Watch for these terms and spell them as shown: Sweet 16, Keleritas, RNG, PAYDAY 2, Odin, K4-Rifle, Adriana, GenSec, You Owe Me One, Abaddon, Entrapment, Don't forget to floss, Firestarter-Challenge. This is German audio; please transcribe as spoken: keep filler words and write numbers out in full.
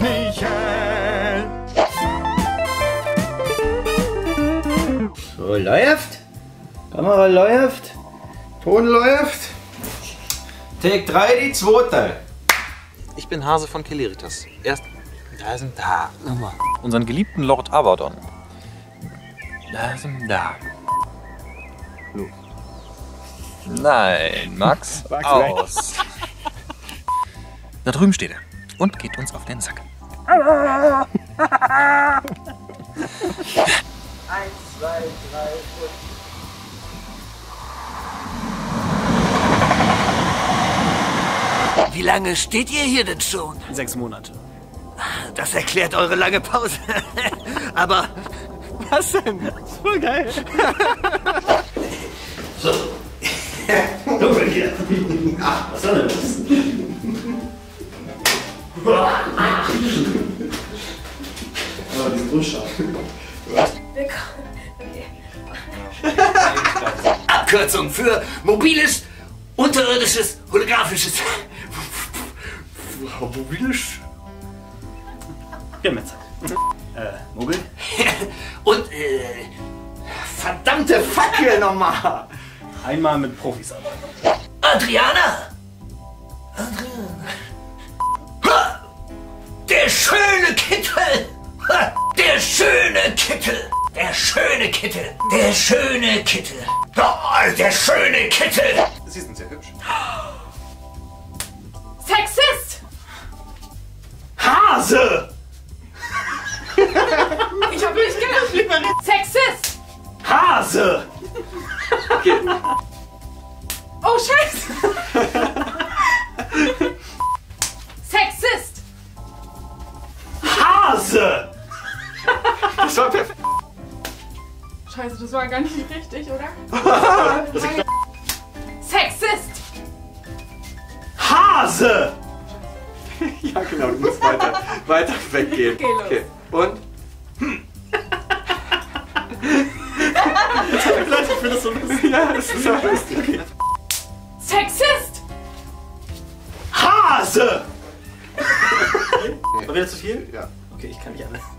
nicht hell. So, läuft. Kamera läuft. Ton läuft. Take drei, die zweite. Ich bin Hase von Keleritas. Erst... Da sind da. Nochmal. Unseren geliebten Lord Abaddon. Da sind da. Los. Nein, Max, Max aus. Da drüben steht er und geht uns auf den Sack. Eins, zwei, drei und... Wie lange steht ihr hier denn schon? Sechs Monate. Das erklärt eure lange Pause. Aber was denn? Das ist voll geil. So. Dunkel hier. Ach, was soll denn das? Die Brust. Willkommen. Abkürzung für mobiles, unterirdisches, holographisches. Mobilisch? Ja, mit Zeit. Mhm. Äh, Mobil? Und, äh, verdammte Fackel nochmal! Einmal mit Profis arbeiten. Adriana! Adriana! Der schöne Kittel! Der schöne Kittel! Der schöne Kittel! Der schöne Kittel! Oh, der schöne Kittel! Sie sind sehr hübsch. Sexist! Hase! Ich hab wirklich gedacht. Sexist! Hase! Okay. Oh, Scheiße! Sexist! Hase! Das war perfekt. Scheiße, das war gar nicht richtig, oder? Sexist! Hase! Ja, genau, du musst weiter, weiter weggehen. Okay, los. Okay. Und? Hm. Vielleicht, ich finde das so lustig. Ja, das ist so lustig. Okay. Sexist! Hase! Okay. War wieder zu viel? Ja. Okay, ich kann nicht alles.